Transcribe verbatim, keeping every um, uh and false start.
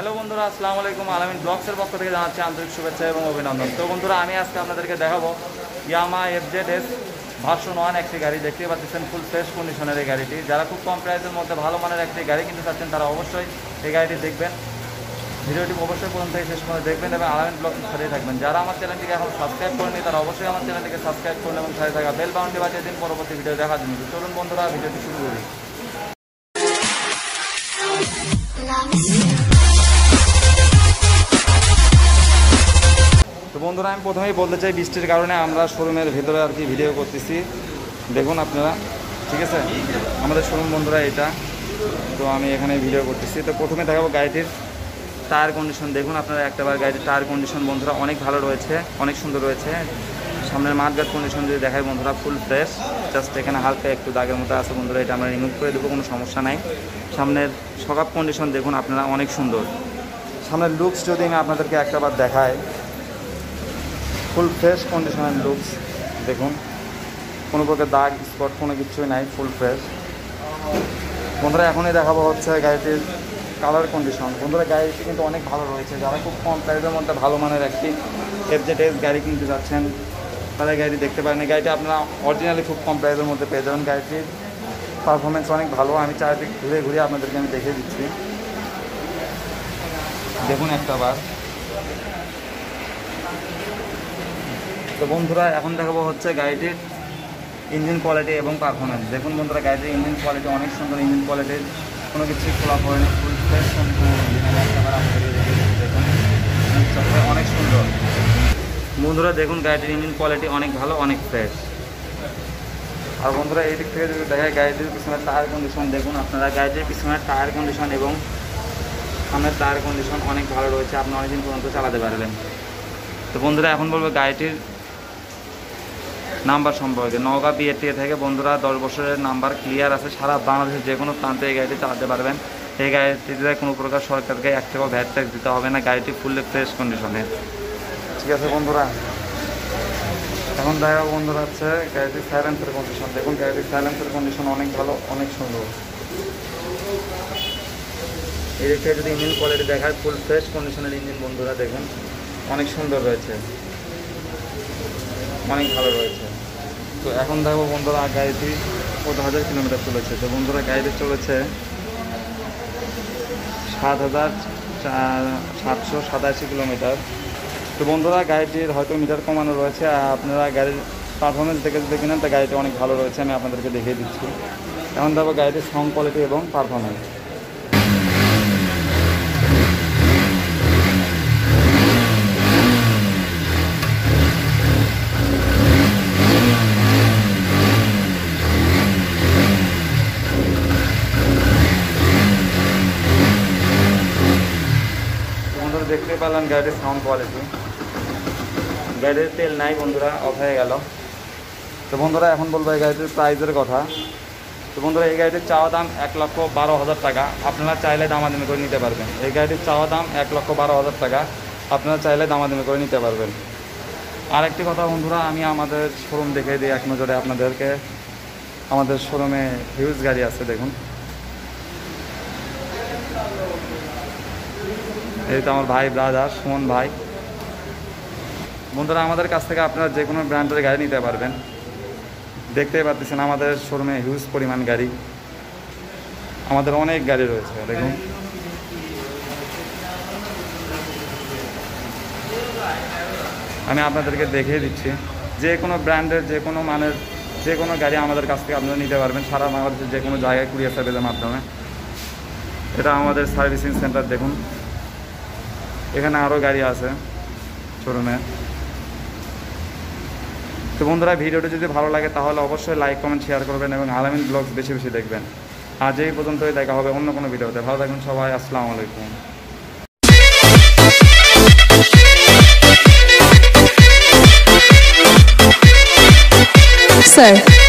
Hello बंधुरा अस्सलाम वालेकुम आलामीन ब्लॉग्सের পক্ষ থেকে জানাচ্ছি আন্তরিক শুভেচ্ছা এবং অভিনন্দন। তো বন্ধুরা আমি আজকে আপনাদেরকে দেখাবো ইয়ামাহা এফজেডএস ভার্সন ওয়ান একটি গাড়ি। দেখতে পাচ্ছেন ফুল ফ্রেশ কন্ডিশনের এই গাড়িটি। যারা খুব কম প্রাইসের মধ্যে ভালো মানের একটি গাড়ি কিনতে চাচ্ছেন তারা অবশ্যই এই গাড়িটি দেখবেন। ভিডিওটি অবশ্যই প্রথম থেকে শেষ পর্যন্ত দেখবেন এবং আলামিন ব্লগের সাথেই থাকবেন। যারা আমার চ্যানেলটিকে এখন সাবস্ক্রাইব করেননি তারা অবশ্যই আমার চ্যানেলটিকে সাবস্ক্রাইব করুন এবং সাথে থাকা বেল বাটনটি বাজিয়ে দিন পরবর্তী ভিডিও দেখার জন্য। চলুন বন্ধুরা ভিডিওটি শুরু করি। তো বন্ধুরা আমি প্রথমেই বলতে চাই বৃষ্টির কারণে আমরা শোরুমের ভেতরে আর কি ভিডিও করতেছি, দেখুন আপনারা। ঠিক আছে, আমাদের শোরুম বন্ধুরা এটা। তো আমি এখানে ভিডিও করতেছি। তো প্রথমে দেখাবো গাড়িটির টায়ার কন্ডিশন, দেখুন আপনারা একটাবার গাড়িটির টায়ার কন্ডিশন বন্ধুরা অনেক ভালো রয়েছে, অনেক সুন্দর রয়েছে। সামনের মাঠঘাট কন্ডিশন যদি দেখায় বন্ধুরা ফুল ফ্রেশ, জাস্ট এখানে হালকা একটু দাগের মতো আছে বন্ধুরা, এটা আমরা রিমুভ করে দেবো, কোনো সমস্যা নাই। সামনের সকাপ কন্ডিশন দেখুন আপনারা অনেক সুন্দর। সামনের লুকস যদি আমি আপনাদেরকে একটাবার দেখাই, ফুল ফ্রেশ কন্ডিশনের লুকস দেখুন, কোনো প্রকার দাগ স্পট কোনো কিছুই নাই, ফুল ফ্রেশ বন্ধুরা। এখনই দেখাবো হচ্ছে গাড়িটির কালার কন্ডিশন বন্ধুরা। গাড়িটি কিন্তু অনেক ভালো রয়েছে। যারা খুব কম প্রাইসের মধ্যে ভালো মানের একটি এফজেডএস গাড়ি কিনতে যাচ্ছেন তারা গাড়িটি দেখতে পারেন। গাড়িটি আপনারা অরিজিনালি খুব কম প্রাইসের মধ্যে পেয়ে যাবেন। গাড়িটির পারফরমেন্স অনেক ভালো। আমি চারিদিক ঘুরে ঘুরে আপনাদেরকে আমি দেখিয়ে দিচ্ছি, দেখুন একটাবার। তো বন্ধুরা এখন দেখাবো হচ্ছে গাড়িটির ইঞ্জিন কোয়ালিটি এবং পারফরমেন্স। দেখুন বন্ধুরা গাড়িটির ইঞ্জিন কোয়ালিটি অনেক সুন্দর, ইঞ্জিন কোয়ালিটির কোনো কিছুই খোলা পড়েনি, ফুল ফ্রেশ সম্পূর্ণ ইঞ্জিন। একটাবার আপনাদের দেখুন অনেক সুন্দর বন্ধুরা, দেখুন গাড়িটির ইঞ্জিন কোয়ালিটি অনেক ভালো, অনেক ফ্রেশ। আর বন্ধুরা এই দিক থেকে যদি দেখায় গাড়িটির পিছনের টায়ার কন্ডিশন দেখুন আপনারা, গাড়িটির পিছনের টায়ার কন্ডিশন এবং সামনের টায়ার কন্ডিশন অনেক ভালো রয়েছে, আপনি অনেকদিন পর্যন্ত চালাতে পারবেন। তো বন্ধুরা এখন বলবো গাড়িটির নাম্বার সম্পর্কে। নওগাঁ বিআরটিএ থেকে বন্ধুরা দশ বছরের নাম্বার ক্লিয়ার আছে, সারা বাংলাদেশের যে কোনো প্রান্তে এই গাড়িটি চালাতে পারবেন। এই গাড়িটিতে কোনো প্রকার সরকারকে এক টাকা ভ্যাট ট্যাক্স দিতে হবে না, গাড়িটি ফুললি ফ্রেশ কন্ডিশনের। ঠিক আছে বন্ধুরা এখন দেখা বন্ধুরা হচ্ছে গাড়িটির সাইলেন্সের কন্ডিশন, দেখুন গাড়িটির সাইলেন্সের কন্ডিশন অনেক ভালো, অনেক সুন্দর। এই দিক থেকে যদি ইঞ্জিন কোয়ালিটি দেখায় ফুল ফ্রেশ কন্ডিশনের ইঞ্জিন বন্ধুরা দেখুন অনেক সুন্দর রয়েছে, অনেক ভালো রয়েছে। তো এখন দেখো বন্ধুরা গাড়িটি কত হাজার কিলোমিটার চলেছে। তো বন্ধুরা গাড়িটি চলেছে সাত হাজার সাতশো সাতাশি কিলোমিটার। তো বন্ধুরা গাড়িটির হয়তো মিটার কমানো রয়েছে, আপনারা গাড়ির পারফরমেন্স দেখে যদি কিনেন তা গাড়িটি অনেক ভালো রয়েছে, আমি আপনাদেরকে দেখিয়ে দিচ্ছি। এখন দেখো গাড়িটির সাউন্ড কোয়ালিটি এবং পারফরমেন্স। দেখতে পেলাম গাড়িটির সাউন্ড কোয়ালিটি, গাড়ির তেল নাই বন্ধুরা, অফ হয়ে গেল। তো বন্ধুরা এখন বলবো এই গাড়িটির প্রাইসের কথা। তো বন্ধুরা এই গাড়িটির চাওয়া দাম এক লক্ষ বারো হাজার টাকা, আপনারা চাইলে দামাদামি করে নিতে পারবেন। এই গাড়িটির চাওয়া দাম এক লক্ষ বারো হাজার টাকা, আপনারা চাইলে দামাদামি করে নিতে পারবেন। আর একটি কথা বন্ধুরা, আমি আমাদের শোরুম দেখে দিই এক নজরে আপনাদেরকে। আমাদের শোরুমে হিউজ গাড়ি আছে, দেখুন এই তো আমার ভাই ব্রাদার সুমন ভাই। বন্ধুরা আমাদের কাছ থেকে আপনারা যে কোনো ব্র্যান্ডের গাড়ি নিতে পারবেন। দেখতেই পাচ্ছেন আমাদের শোরুমে হিউজ পরিমাণ গাড়ি, আমাদের অনেক গাড়ি রয়েছে দেখুন। আমি আপনাদেরকে দেখিয়ে দিচ্ছি, যে কোনো ব্র্যান্ডের যে কোনো মানের যে কোনো গাড়ি আমাদের কাছ থেকে আপনারা নিতে পারবেন, সারা বাংলাদেশের যে কোনো জায়গায় কুরিয়ার সার্ভিসের মাধ্যমে। এটা আমাদের সার্ভিসিং সেন্টার দেখুন, এখানে আরও গাড়ি আছে শোরুমে। তো বন্ধুরা ভিডিওটি যদি ভালো লাগে তাহলে অবশ্যই লাইক কমেন্ট শেয়ার করবেন এবং আলামিন ব্লগ বেশি বেশি দেখবেন। আজ এই পর্যন্তই, দেখা হবে অন্য কোনো ভিডিওতে। ভালো থাকুন সবাই, আসসালামু আলাইকুম। স্যার